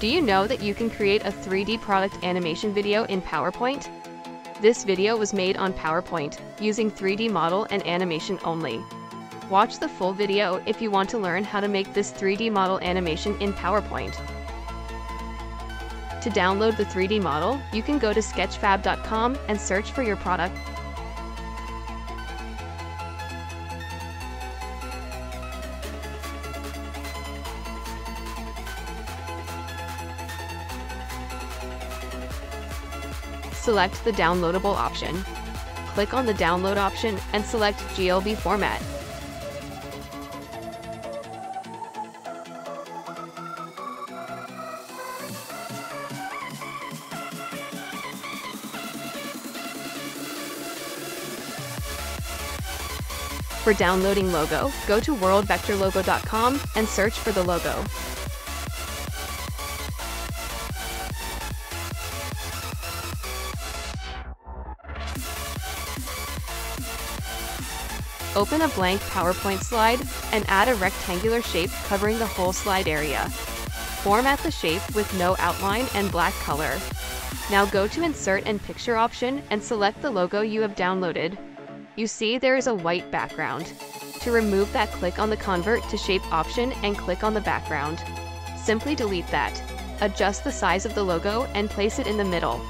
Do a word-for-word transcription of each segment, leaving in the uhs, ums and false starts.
Do you know that you can create a three D product animation video in PowerPoint? This video was made on PowerPoint, using three D model and animation only. Watch the full video if you want to learn how to make this three D model animation in PowerPoint. To download the three D model, you can go to sketchfab dot com and search for your product. Select the downloadable option. Click on the download option and select G L B format. For downloading logo, go to world vector logo dot com and search for the logo. Open a blank PowerPoint slide and add a rectangular shape covering the whole slide area. Format the shape with no outline and black color. Now go to Insert and Picture option and select the logo you have downloaded. You see there is a white background. To remove that, click on the Convert to Shape option and click on the background. Simply delete that. Adjust the size of the logo and place it in the middle.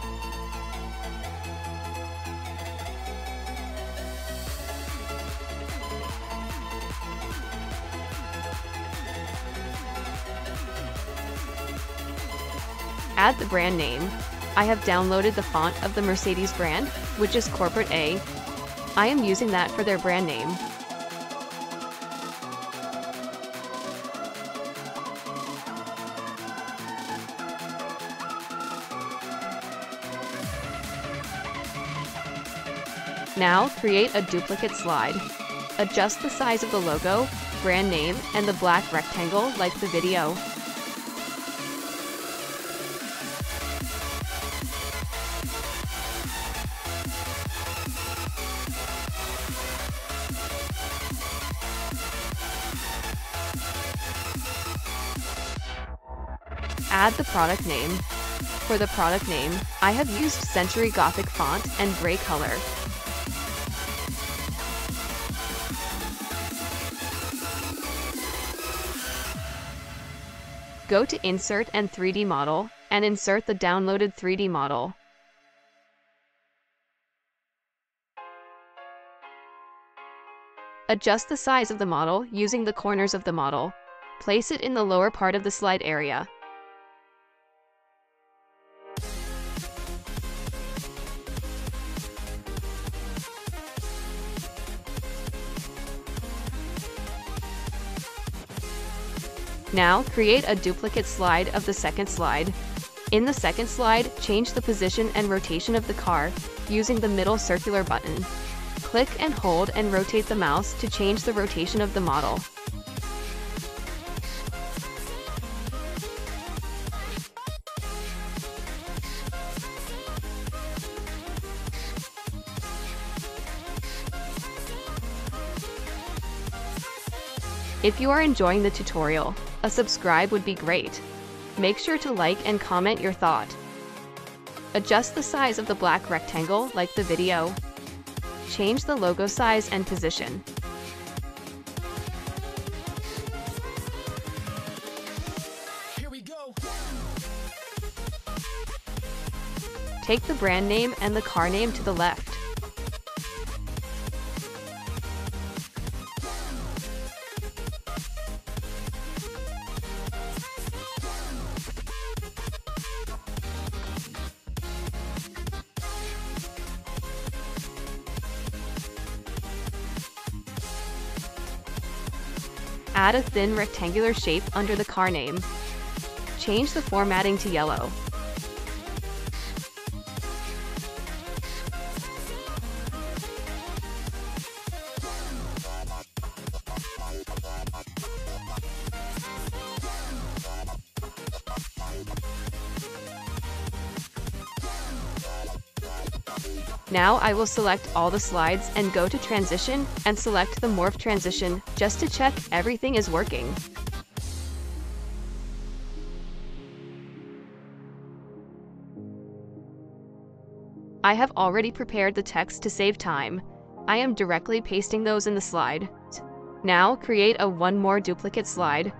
Add the brand name. I have downloaded the font of the Mercedes brand, which is Corporate A. I am using that for their brand name. Now create a duplicate slide. Adjust the size of the logo, brand name, and the black rectangle like the video. Add the product name. For the product name, I have used Century Gothic font and gray color. Go to Insert and three D Model, and insert the downloaded three D model. Adjust the size of the model using the corners of the model. Place it in the lower part of the slide area. Now, create a duplicate slide of the second slide. In the second slide, change the position and rotation of the car using the middle circular button. Click and hold and rotate the mouse to change the rotation of the model. If you are enjoying the tutorial, a subscribe would be great. Make sure to like and comment your thought. Adjust the size of the black rectangle like the video. Change the logo size and position. Here we go. Take the brand name and the car name to the left. Add a thin rectangular shape under the car name. Change the formatting to yellow. Now I will select all the slides and go to transition and select the morph transition just to check everything is working. I have already prepared the text to save time. I am directly pasting those in the slide. Now create a one more duplicate slide.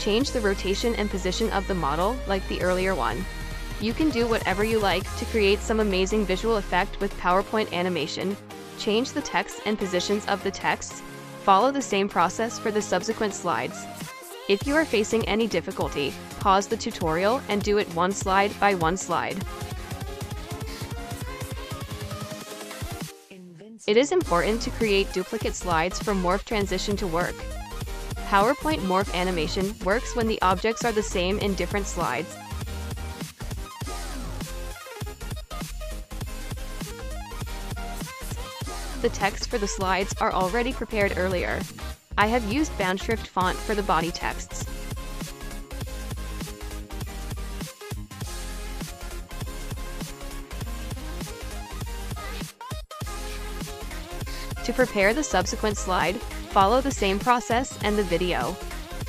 Change the rotation and position of the model like the earlier one. You can do whatever you like to create some amazing visual effect with PowerPoint animation. Change the text and positions of the text. Follow the same process for the subsequent slides. If you are facing any difficulty, pause the tutorial and do it one slide by one slide. It is important to create duplicate slides for morph transition to work. PowerPoint morph animation works when the objects are the same in different slides. The text for the slides are already prepared earlier. I have used Bahnschrift font for the body texts. To prepare the subsequent slide, follow the same process and the video.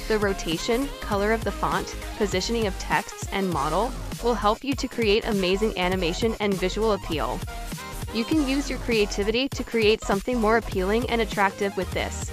The rotation, color of the font, positioning of texts and model will help you to create amazing animation and visual appeal. You can use your creativity to create something more appealing and attractive with this.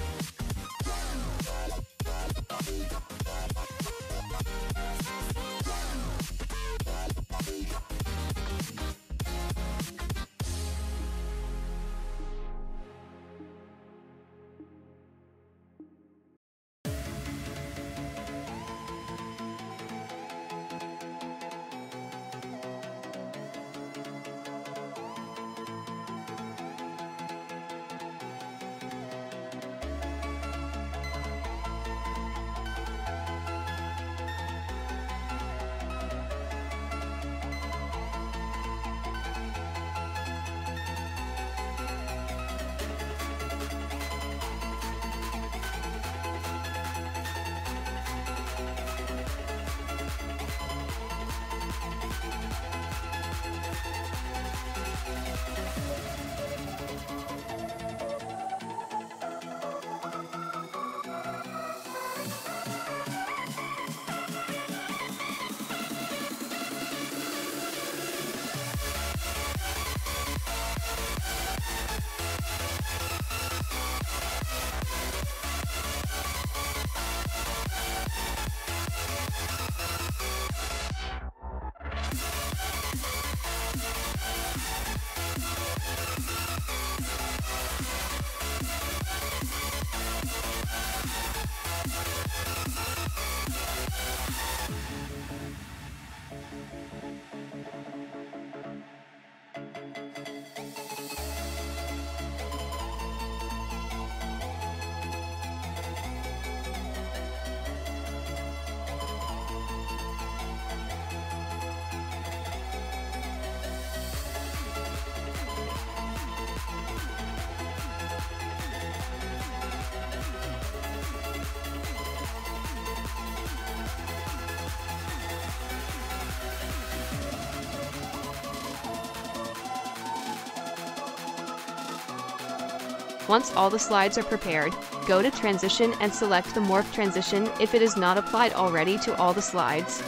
Once all the slides are prepared, go to Transition and select the Morph Transition if it is not applied already to all the slides.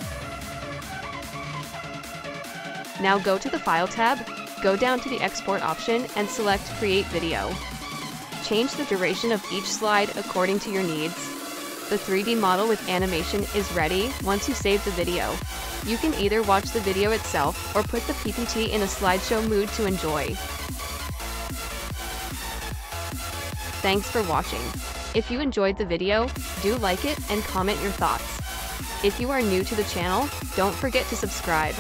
Now go to the File tab, go down to the Export option and select Create Video. Change the duration of each slide according to your needs. The three D model with animation is ready once you save the video. You can either watch the video itself or put the P P T in a slideshow mood to enjoy. Thanks for watching. If you enjoyed the video, do like it and comment your thoughts. If you are new to the channel, don't forget to subscribe.